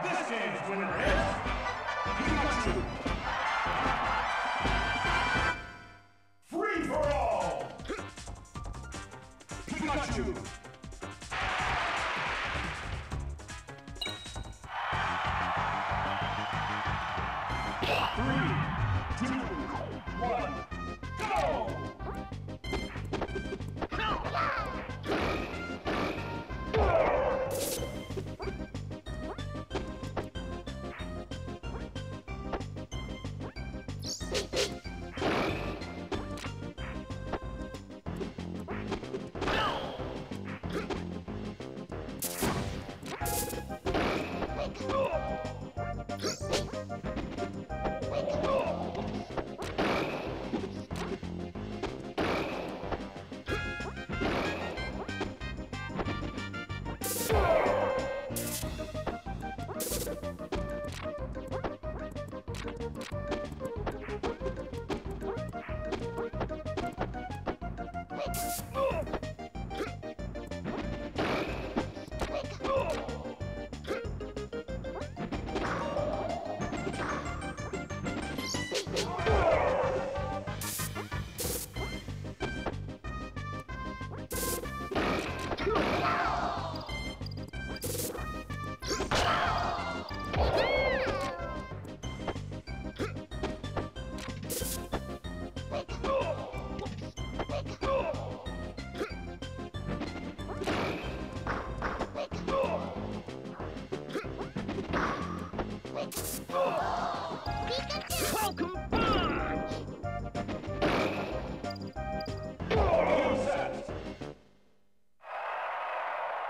This game's winner is Pikachu! Free for all! Pikachu!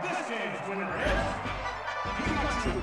This game's winner is Pikachu!